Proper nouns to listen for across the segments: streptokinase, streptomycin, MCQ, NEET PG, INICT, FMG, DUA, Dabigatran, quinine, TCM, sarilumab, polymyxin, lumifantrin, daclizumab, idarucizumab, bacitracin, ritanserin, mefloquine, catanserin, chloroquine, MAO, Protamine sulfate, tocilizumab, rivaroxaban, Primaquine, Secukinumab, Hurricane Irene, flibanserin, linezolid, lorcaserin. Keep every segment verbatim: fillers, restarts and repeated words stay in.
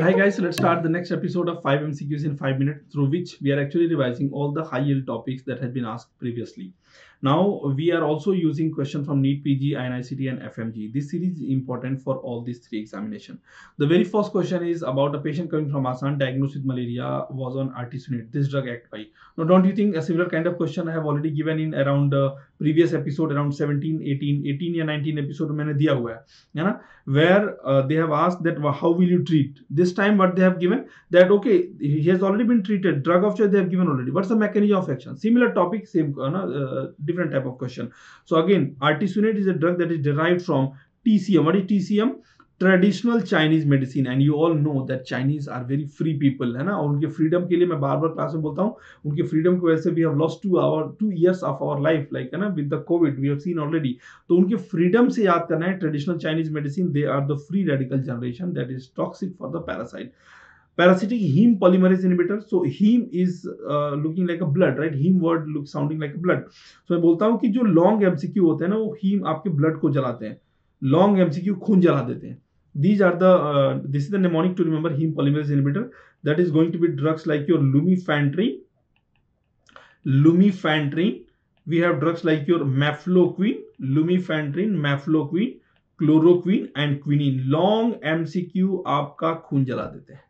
But hi guys, so let's start the next episode of five M C Qs in five minutes, through which we are actually revising all the high yield topics that had been asked previously. Now we are also using questions from NEET P G, I N I C T and F M G. This series is important for all these three examinations. The very first question is about a patient coming from Assam diagnosed with malaria, was on artesunate. This drug act by. Now don't you think a similar kind of question I have already given in around uh, previous episode, around seventeen, eighteen, eighteen or nineteen episode मैंने दिया हुआ है, है ना? Where uh, they have asked that how will you treat? This time what they have given that okay, he has already been treated. Drug of choice they have given already. What's the mechanism of action? Similar topic, same uh, uh, different type of question. So again, artesunate is a drug that is derived from T C M. What is T C M? Traditional Chinese medicine, and you all know that Chinese are very free people, है ना? और उनके freedom के लिए मैं बार-बार class में बोलता हूँ, उनके freedom की वजह से we have lost two hour, two years of our life, like है ना, with the COVID we have seen already. तो उनके freedom से याद करना है, traditional Chinese medicine, they are the free radical generation that is toxic for the parasite. Parasitic heme polymerase inhibitor. So heme is uh, looking like a blood, right? Heme word looks sounding like a blood. So मैं बोलता हूँ कि जो long M C Q होते हैं ना, वो heme आपके blood को जलाते हैं, long M C Q खून जला देते हैं. These are the uh, this is the mnemonic to remember heme polymerase inhibitor. That is going to be drugs like your lumifantrin, lumifantrin. We have drugs like your mefloquine, lumifantrin, mefloquine, chloroquine, and quinine. Long M C Q आपका खून जला देते हैं,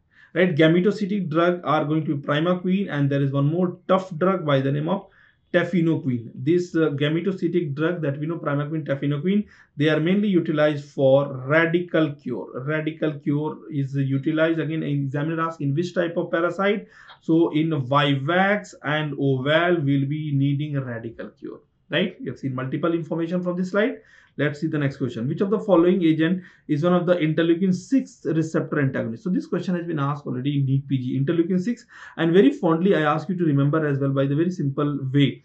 right? Gametocytic drug are going to be primaquine, and there is one more tough drug by the name of tafenoquine. This uh, gametocytic drug that we know, primaquine, tafenoquine, they are mainly utilized for radical cure. Radical cure is utilized, again, examiner asks in which type of parasite. So in vivax and oval, we'll be needing a radical cure, right? You have seen multiple information from this slide. Let's see the next question. Which of the following agent is one of the interleukin six receptor antagonists? So this question has been asked already in NEET P G, interleukin six, and very fondly I ask you to remember as well by the very simple way.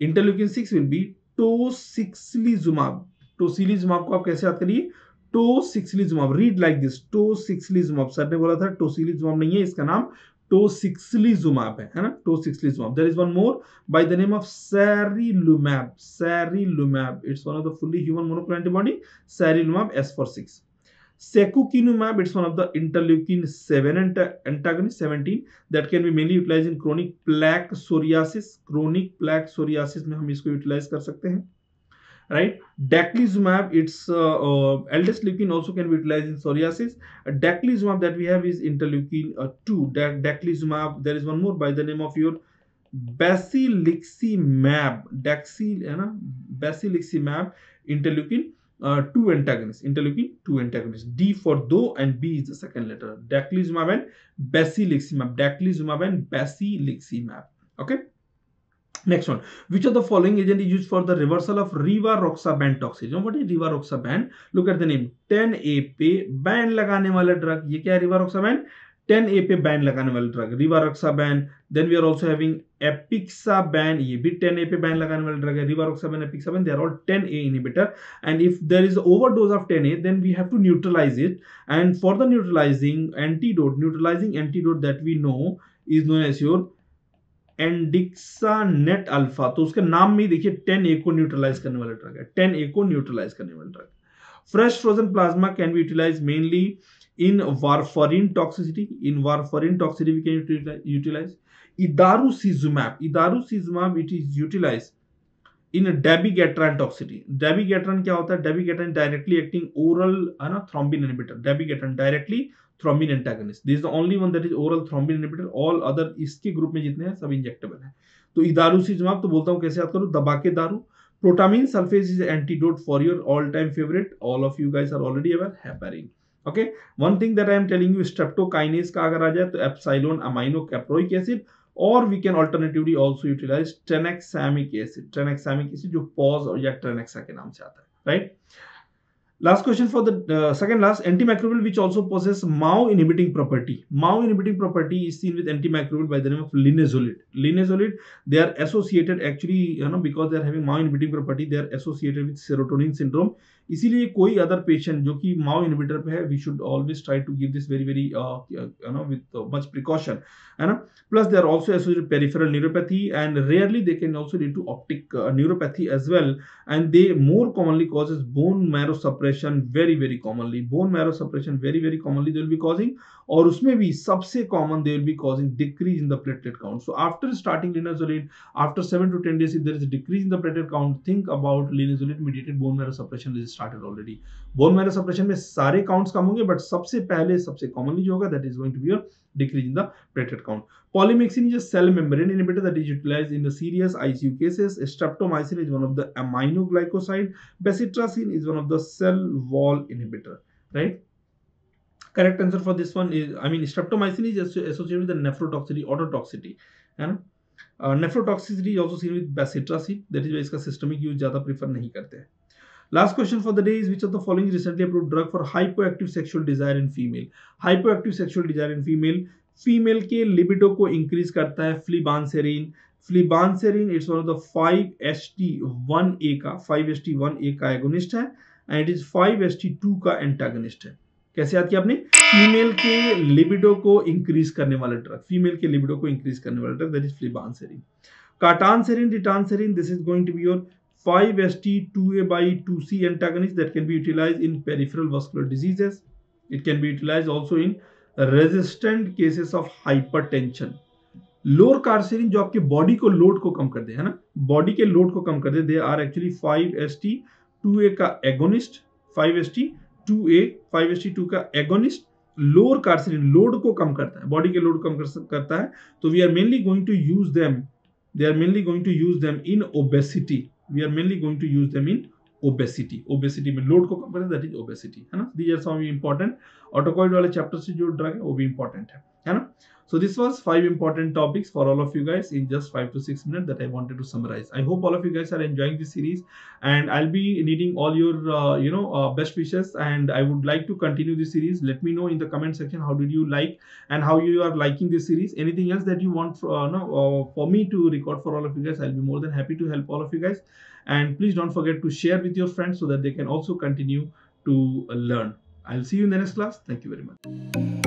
Interleukin six will be tocilizumab. Tocilizumab ko aap kaise yaad kariye? Tocilizumab. Read like this. Tocilizumab. Sir ne bola tha tocilizumab nahi hai, iska naam tocilizumab है, है ना? tocilizumab. There is one more by the name of sarilumab. Sarilumab. It's one of the fully human monoclonal antibody. Sarilumab, S for six. Secukinumab. It's one of the interleukin seven antagonist seventeen that can be mainly utilized in chronic plaque psoriasis. Chronic plaque psoriasis में हम इसको utilize कर सकते हैं, right? Daclizumab, its uh, uh, eldest leucine also can be utilized in psoriasis. Daclizumab that we have is interleukin uh, two. Dac daclizumab, there is one more by the name of your basiliximab. Daxil, uh, basiliximab, interleukin uh, two antagonist. Interleukin two antagonist. D for though and B is the second letter. Daclizumab and basiliximab. Daclizumab and basiliximab. Okay. Next one. Which of the following agent is used for the reversal of rivaroxaban toxicity? What is rivaroxaban? Look at the name. ten A पे ban लगाने वाला drug. ये क्या है rivaroxaban? ten A पे ban लगाने वाला drug. Rivaroxaban. Then we are also having apixaban. ये भी ten A पे ban लगाने वाला drug है. Rivaroxaban, apixaban, they are all ten A inhibitor. And if there is overdose of ten A, then we have to neutralize it. And for the neutralizing antidote, neutralizing antidote that we know is known as your Andixanet alpha. तो उसके नाम में देखिए ten A को neutralise करने वाला drug है. ten A को न्यूट्रलाइज करने वाला drug. Fresh frozen plasma can be utilized mainly in warfarin toxicity. In warfarin toxicity we can utilize idarucizumab. Idarucizumab, it is utilized in dabigatran toxicity. Dabigatran क्या होता है? Dabigatran directly acting oral है ना thrombin inhibitor. Dabigatran directly thrombin antagonist. This is the only one that is oral thrombin inhibitor. All other इसके group में जितने हैं सब injectable हैं. तो इदारुसिजुमाब तो बोलता हूँ कैसे याद करो, दबा के दारू. Protamine sulfate is antidote for your all-time favorite. All of you guys are already aware. Heparin. Okay. One thing that I am telling you, streptokinase का अगर आ जाए तो epsilon amino caproic acid. Or we can alternatively also utilize tranexamic acid. Tranexamic acid जो pause या tranexa के नाम से आता है, right? Last question for the uh, second last, antimicrobial, which also possess M A O inhibiting property. M A O inhibiting property is seen with antimicrobial by the name of linezolid. Linezolid, they are associated actually, you know, because they are having M A O inhibiting property, they are associated with serotonin syndrome. इसीलिए कोई other patient जो कि M A O inhibitor पे है, we should always try to give this very very uh, you know with uh, much precaution, है ना? Plus they are also associated with peripheral neuropathy, and rarely they can also lead to optic uh, neuropathy as well, and they more commonly causes bone marrow suppression suppression very very commonly, bone marrow suppression very very commonly they will be causing, और उसमें भी सबसे common they will be causing decrease in the platelet count. So after starting linezolid, after seven to ten days if there is a decrease in the platelet count, think about linezolid mediated bone marrow suppression is started already. Bone marrow suppression में सारे counts कम होंगे, but सबसे पहले सबसे commonly जो होगा that is going to be a decrease in the platelet count. Polymyxin is a cell membrane inhibitor that is utilized in the serious I C U cases. Streptomycin is one of the aminoglycoside. Bacitracin is one of the cell wall inhibitor, right? Correct answer for this one is, I mean, streptomycin is associated with the nephrotoxicity, ototoxicity, and uh, nephrotoxicity is also seen with bacitracin. That is why its systemic use ज़्यादा prefer नहीं करते हैं. Last question for the day is, which of the following recently approved drug for hypoactive sexual desire in female? Hypoactive sexual desire in female, female के libido को increase करता है flibanserin. Flibanserin it's one of the five H T one A का five H T one A का agonist है and it is five H T two का antagonist है. कैसे याद किया आपने? Female के libido को increase करने वाला drug, female के libido को increase करने वाला drug that is flibanserin. Catanserin, ritanserin, this is going to be your five H T two A by two C antagonist that can be utilized in peripheral vascular diseases. It can be utilized also in resistant cases of hypertension. Lorcaserin जो आपके body को load को कम कर दे, है ना, body के load को कम कर दे, they are actually five H T two A का agonist, five H T two A, five H T two का agonist. Lorcaserin load को कम करता है, body के load कम करता है, तो we are mainly going to use them, they are mainly going to use them in obesity. We are mainly going to use them in obesity. Obesity में load को कम करता है, that is obesity, है ना. These are some important autocoid वाले chapter से जो drug है वो भी important है, है ना. So this was five important topics for all of you guys in just five to six minutes that I wanted to summarize. I hope all of you guys are enjoying this series, and I'll be needing all your uh, you know uh, best wishes, and I would like to continue this series. Let me know in the comment section how did you like and how you are liking this series. Anything else that you want for, uh, no, uh, for me to record for all of you guys, I'll be more than happy to help all of you guys. And please don't forget to share with your friends so that they can also continue to learn. I'll see you in the next class. Thank you very much.